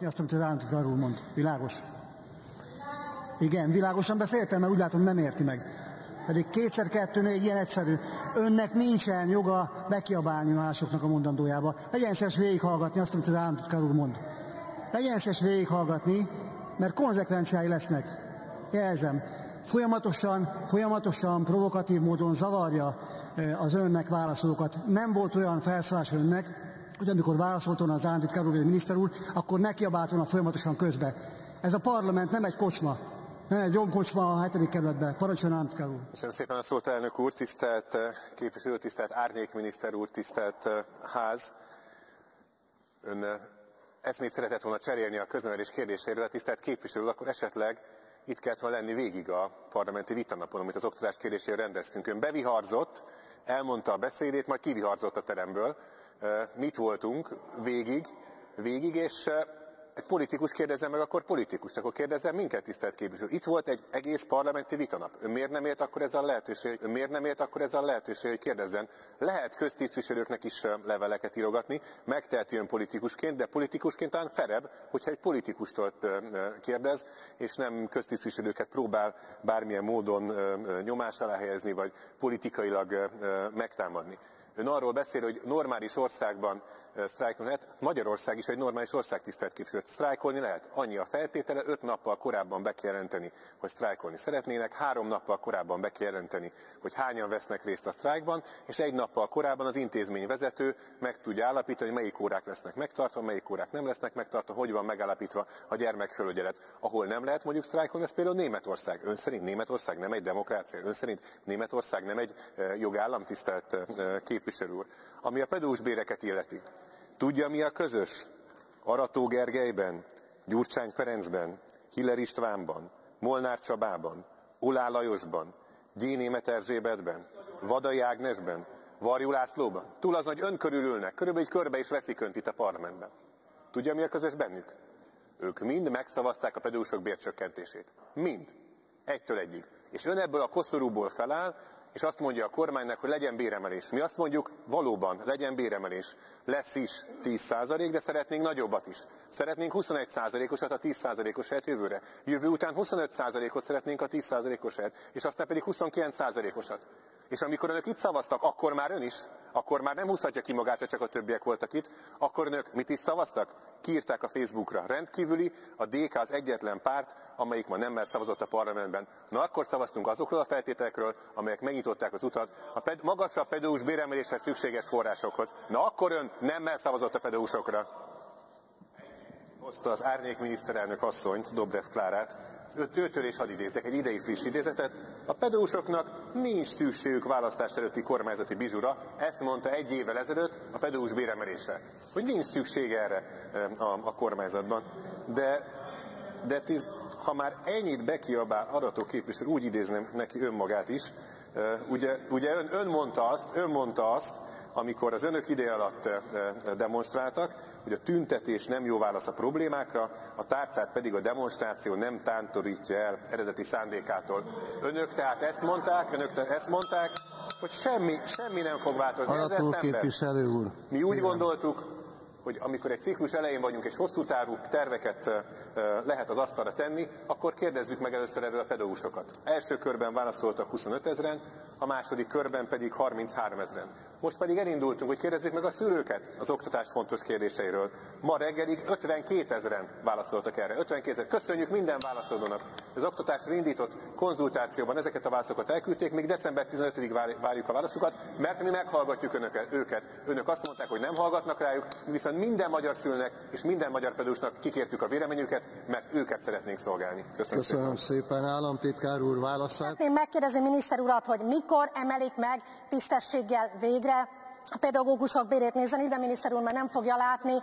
hallgatni azt, amit az államtitkár arról mond. Világos? Igen, világosan beszéltem, mert úgy látom, nem érti meg. Pedig 2×2=4 ilyen egyszerű. Önnek nincsen joga bekiabálni másoknak a mondandójába. Legyen szíves végighallgatni azt, amit az államtitkár úr mond. Legyen szíves végighallgatni, mert konzekvenciái lesznek. Jelzem, folyamatosan, provokatív módon zavarja az önnek válaszolókat. Nem volt olyan felszólás önnek, hogy amikor válaszolt volna az államtitkár úr vagy a miniszter úr, akkor ne kiabált volna folyamatosan közbe. Ez a parlament nem egy kocsma. Nem egy romkocsma a 7. kerületben. Parancsoljon, államtitkár úr! Köszönöm szépen a szót, elnök úr, tisztelt képviselő, tisztelt árnyékminiszter úr, tisztelt ház. Ön eszmét szeretett volna cserélni a köznevelés kérdéseiről, a tisztelt képviselő, akkor esetleg itt kellett volna lenni végig a parlamenti vitanapon, amit az oktatás kérdéséről rendeztünk. Ön beviharzott, elmondta a beszédét, majd kiviharzott a teremből. Mi itt voltunk végig, és egy politikus kérdezem meg, akkor politikust, akkor kérdezem minket, tisztelt képviselő. Itt volt egy egész parlamenti vitanap. Ön miért nem élt akkor ezzel a lehetőség, hogy kérdezzen? Lehet köztisztviselőknek is leveleket írogatni, megteheti ön politikusként, de politikusként talán ferebb, hogyha egy politikustól kérdez, és nem köztisztviselőket próbál bármilyen módon nyomás alá helyezni, vagy politikailag megtámadni. Ön arról beszél, hogy normális országban sztrájkolni lehet. Magyarország is egy normális ország, tisztelt képviselő. Sztrájkolni lehet. Annyi a feltétele, 5 nappal korábban be kell jelenteni, hogy sztrájkolni szeretnének, 3 nappal korábban be kell jelenteni, hogy hányan vesznek részt a sztrájkban, és 1 nappal korábban az intézményvezető meg tudja állapítani, melyik órák lesznek megtartva, melyik órák nem lesznek megtartva, hogy van megállapítva a gyermekfelügyelet. Ahol nem lehet mondjuk sztrájkolni, ez például Németország. Ön szerint Németország nem egy demokrácia, ön szerint Németország nem egy jogállam, tisztelt képviselő úr. Ami a pedagógus béreket illeti. Tudja, mi a közös? Arató Gergelyben, Gyurcsány Ferencben, Hiller Istvánban, Molnár Csabában, Olá Lajosban, Gyé Németh Erzsébetben, Vadai Ágnesben, Varjú Lászlóban. Túl azon, hogy ön körülülnek, körülbelül egy körbe is veszik önt itt a parlamentben. Tudja, mi a közös bennük? Ők mind megszavazták a pedagógusok bércsökkentését. Mind. 1-től 1-ig. És ön ebből a koszorúból feláll, és azt mondja a kormánynak, hogy legyen béremelés. Mi azt mondjuk, valóban legyen béremelés. Lesz is 10%, de szeretnénk nagyobbat is. Szeretnénk 21%-osat a 10%-os helyet jövőre. Jövő után 25%-ot szeretnénk a 10%-os helyet, és aztán pedig 29%-osat. És amikor önök itt szavaztak, akkor már ön is, akkor már nem húzhatja ki magát, hogy csak a többiek voltak itt, akkor önök mit is szavaztak? Kiírták a Facebookra. Rendkívüli, a DK az egyetlen párt, amelyik ma nemmel szavazott a parlamentben. Na akkor szavaztunk azokról a feltételekről, amelyek megnyitották az utat a magasabb pedagógus béremeléshez szükséges forrásokhoz. Na akkor ön nemmel szavazott a pedagógusokra. Hozta az árnyék miniszterelnök asszonyt, Dobrev Klárát. Őtől is hadd idézek egy idei friss idézetet. A pedagógusoknak nincs szükségük választás előtti kormányzati bizsura, ezt mondta 1 évvel ezelőtt a pedagógus béremelésre. Hogy nincs szükség erre a kormányzatban. De ha már ennyit bekiabál Arató képviselő, úgy idézném neki önmagát is. Ugye ön mondta azt, amikor az önök ideje alatt demonstráltak, hogy a tüntetés nem jó válasz a problémákra, a tárcát pedig a demonstráció nem tántorítja el eredeti szándékától. Önök tehát ezt mondták, hogy semmi nem fog változni. Arató képviselő úr. Mi úgy gondoltuk, hogy amikor egy ciklus elején vagyunk és hosszú távú terveket lehet az asztalra tenni, akkor kérdezzük meg először erről a pedagógusokat. Első körben válaszoltak 25 000-en, a második körben pedig 33 000-en. Most pedig elindultunk, hogy kérdezzük meg a szülőket az oktatás fontos kérdéseiről. Ma reggelig 52 000-en válaszoltak erre. 52 000. Köszönjük minden válaszolónak. Az oktatásra indított konzultációban ezeket a válaszokat elküldték, még december 15-ig várjuk a válaszokat, mert mi meghallgatjuk őket. Önök azt mondták, hogy nem hallgatnak rájuk, viszont minden magyar szülőnek és minden magyar pedagógusnak kikértük a véleményüket, mert őket szeretnénk szolgálni. Köszönöm szépen. Államtitkár úr válaszát. Szeretném megkérdezni miniszter urat, hogy mikor emelik meg tisztességgel végre a pedagógusok bérét. Nézzen ide, miniszter úr, mert nem fogja látni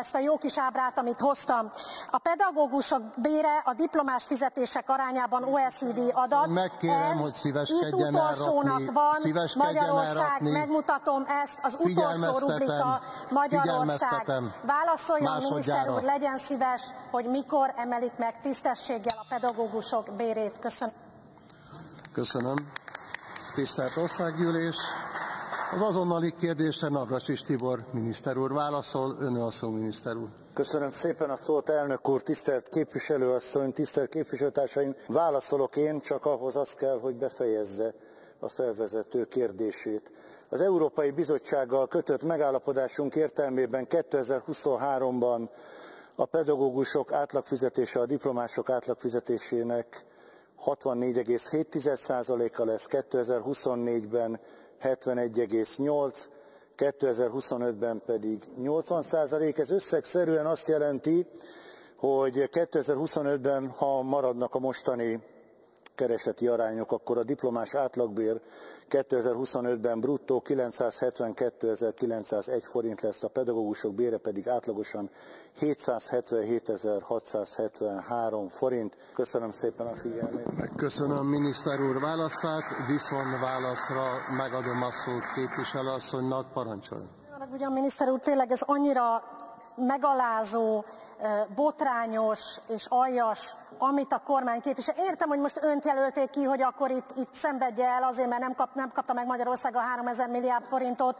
ezt a jó kis ábrát, amit hoztam. A pedagógusok bére a diplomás fizetések arányában OECD adat. Megkérem, hogy szíveskedjen elrakni. Magyarország, megmutatom ezt, az utolsó rubrika Magyarország. Válaszoljon, miniszter úr, legyen szíves, hogy mikor emelik meg tisztességgel a pedagógusok bérét. Köszönöm. Tisztelt Országgyűlés! Az azonnali kérdésre Navracsics Tibor miniszter úr válaszol. Önő a szó, miniszter úr. Köszönöm szépen a szót, elnök úr, tisztelt képviselőasszony, tisztelt képviselőtársaim. Válaszolok én, csak ahhoz az kell, hogy befejezze a felvezető kérdését. Az Európai Bizottsággal kötött megállapodásunk értelmében 2023-ban a pedagógusok átlagfizetése a diplomások átlagfizetésének 64,7%-a lesz, 2024-ben 71,8%, 2025-ben pedig 80%. Ez összegszerűen azt jelenti, hogy 2025-ben, ha maradnak a mostani kereseti arányok, akkor a diplomás átlagbér 2025-ben bruttó 972.901 forint lesz, a pedagógusok bére pedig átlagosan 777.673 forint. Köszönöm szépen a figyelmét. Köszönöm miniszter úr válaszát, viszont válaszra megadom a szót képviselőasszonynak, parancsoljon. Ugyan miniszter úr, tényleg ez annyira megalázó, botrányos és aljas, amit a kormány képvisel. Értem, hogy most önt jelölték ki, hogy akkor itt szenvedje el azért, mert nem kapta meg Magyarország a 3000 milliárd forintot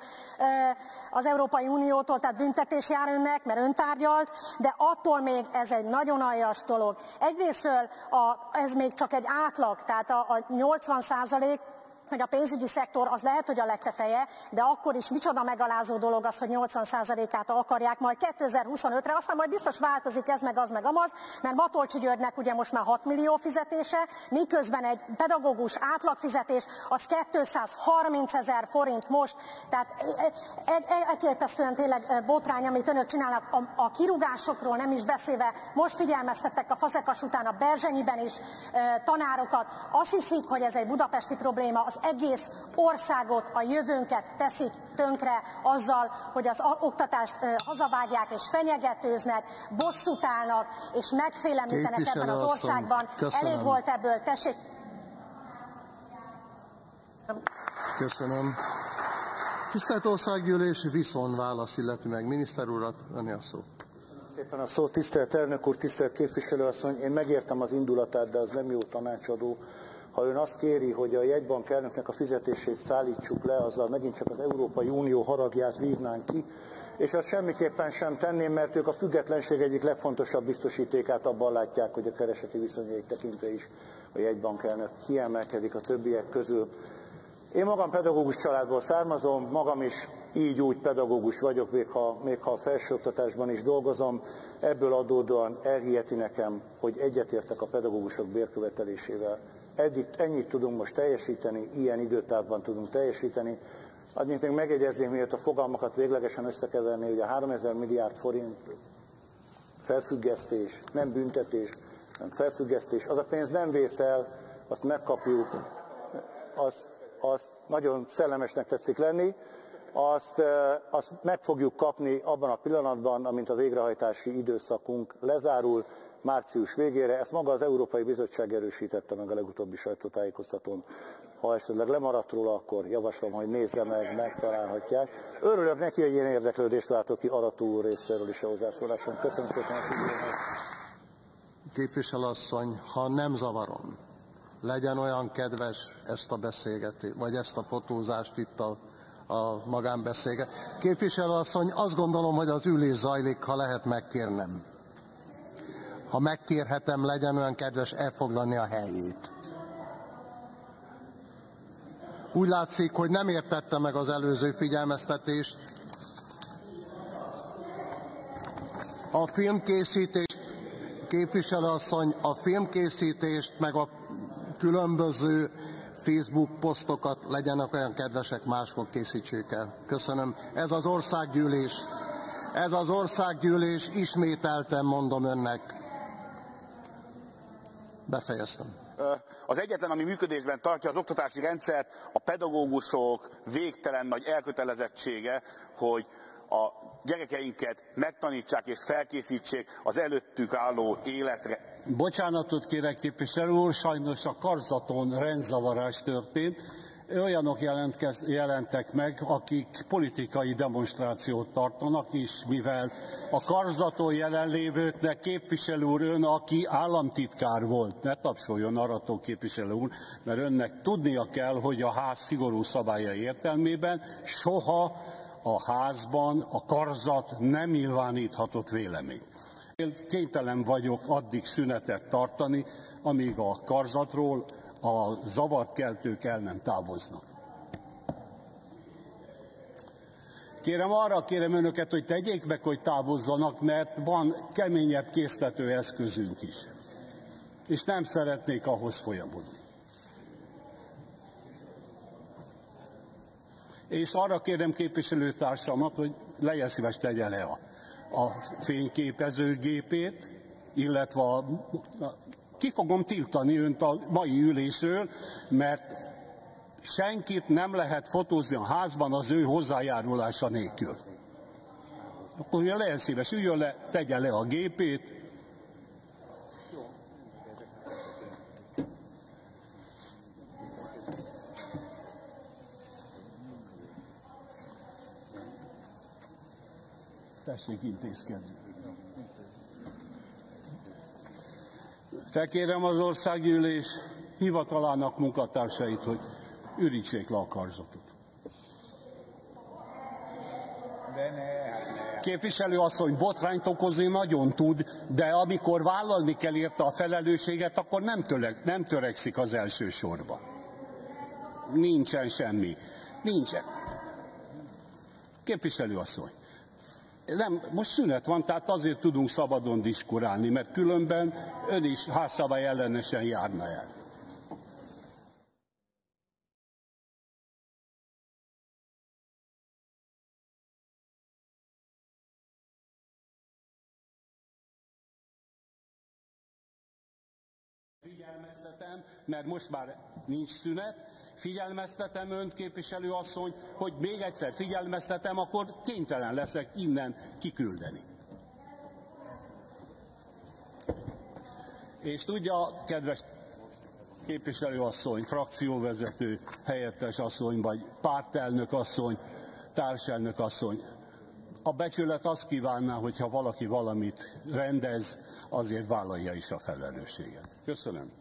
az Európai Uniótól, tehát büntetés jár önnek, mert ön tárgyalt, de attól még ez egy nagyon aljas dolog. Egyrésztről ez még csak egy átlag, tehát a 80%, hogy a pénzügyi szektor az lehet, hogy a legteteje, de akkor is micsoda megalázó dolog az, hogy 80%-át akarják majd 2025-re, aztán majd biztos változik ez meg amaz, mert Matolcsi Györgynek ugye most már 6 millió fizetése, miközben egy pedagógus átlagfizetés az 230.000 forint most, tehát elképesztően tényleg botrány, amit önök csinálnak, a kirúgásokról nem is beszélve, most figyelmeztettek a Fazekas után a Berzsenyiben is tanárokat, azt hiszik, hogy ez egy budapesti probléma, az egész országot, a jövőnket teszik tönkre azzal, hogy az oktatást hazavágják és fenyegetőznek, bosszút állnak és megfélemlítenek ebben az országban. Köszönöm. Elég volt ebből, tessék. Köszönöm. Tisztelt Országgyűlés, viszont válasz illeti meg miniszter urat, öné a szó. Szépen a szó, tisztelt elnök úr, tisztelt képviselőasszony, én megértem az indulatát, de az nem jó tanácsadó. Ha ön azt kéri, hogy a jegybank elnöknek a fizetését szállítsuk le, azzal megint csak az Európai Unió haragját vívnánk ki, és azt semmiképpen sem tenném, mert ők a függetlenség egyik legfontosabb biztosítékát abban látják, hogy a kereseti viszonyait tekintve is a jegybank elnök kiemelkedik a többiek közül. Én magam pedagógus családból származom, magam is így úgy pedagógus vagyok, még ha a felsőoktatásban is dolgozom, ebből adódóan elhiheti nekem, hogy egyetértek a pedagógusok bérkövetelésével. Eddig ennyit tudunk most teljesíteni, ilyen időtávban tudunk teljesíteni. Annyit még megjegyezném, miért a fogalmakat véglegesen összekeverni, hogy a 3000 milliárd forint felfüggesztés, nem büntetés, hanem felfüggesztés. Az a pénz nem vész el, azt megkapjuk, azt nagyon szellemesnek tetszik lenni, azt meg fogjuk kapni abban a pillanatban, amint a végrehajtási időszakunk lezárul, március végére, ezt maga az Európai Bizottság erősítette meg a legutóbbi sajtótájékoztatón. Ha esetleg lemaradt róla, akkor javaslom, hogy nézze meg, megtalálhatják. Örülök neki, hogy ilyen érdeklődést látok ki Arató úr részéről is a hozzászóláson. Köszönöm szépen a figyelmet. Képviselőasszony, ha nem zavarom, legyen olyan kedves ezt a beszélgetést, vagy ezt a fotózást itt a magánbeszélgetést. Képviselőasszony, azt gondolom, hogy az ülés zajlik, ha lehet megkérnem. Ha megkérhetem, legyen olyan kedves elfoglalni a helyét. Úgy látszik, hogy nem értette meg az előző figyelmeztetést. A filmkészítést, képviselőasszony, a filmkészítést, meg a különböző Facebook posztokat legyenek olyan kedvesek, máskor készítsék el. Köszönöm. Ez az országgyűlés, ismételten mondom önnek. Befejeztem. Az egyetlen, ami működésben tartja az oktatási rendszert, a pedagógusok végtelen nagy elkötelezettsége, hogy a gyerekeinket megtanítsák és felkészítsék az előttük álló életre. Bocsánatot kérek képviselő úr, sajnos a karzaton rendzavarás történt. olyanok jelentek meg, akik politikai demonstrációt tartanak is, mivel a karzaton jelenlévőknek képviselő úr ön, aki államtitkár volt. Ne tapsoljon, Arató képviselő úr, mert önnek tudnia kell, hogy a ház szigorú szabályai értelmében soha a házban a karzat nem nyilváníthatott vélemény. Én kénytelen vagyok addig szünetet tartani, amíg a karzatról a zavartkeltők el nem távoznak. Arra kérem önöket, hogy tegyék meg, hogy távozzanak, mert van keményebb késztető eszközünk is. És nem szeretnék ahhoz folyamodni. És arra kérem képviselőtársamat, hogy legyen szíves, tegye le a fényképezőgépét, illetve ki fogom tiltani önt a mai ülésről, mert senkit nem lehet fotózni a házban az ő hozzájárulása nélkül. Akkor ugye legyen szíves, üljön le, tegye le a gépét. Tessék intézkedni. Felkérem az országgyűlés hivatalának munkatársait, hogy ürítsék le a karzatot. Képviselő asszony, botrányt okozni nagyon tud, de amikor vállalni kell érte a felelősséget, akkor nem törekszik az első sorba. Nincsen semmi. Nincsen. Képviselő asszony. Nem, most szünet van, tehát azért tudunk szabadon diskurálni, mert különben ön is házszabály ellenesen járna el. Figyelmeztetem, mert most már nincs szünet. Figyelmeztetem önt, képviselő asszony, hogy még egyszer figyelmeztetem, akkor kénytelen leszek innen kiküldeni. És tudja, kedves képviselő asszony, frakcióvezető, helyettes asszony, vagy pártelnök asszony, társelnök asszony, a becsület azt kívánná, hogyha valaki valamit rendez, azért vállalja is a felelősséget. Köszönöm.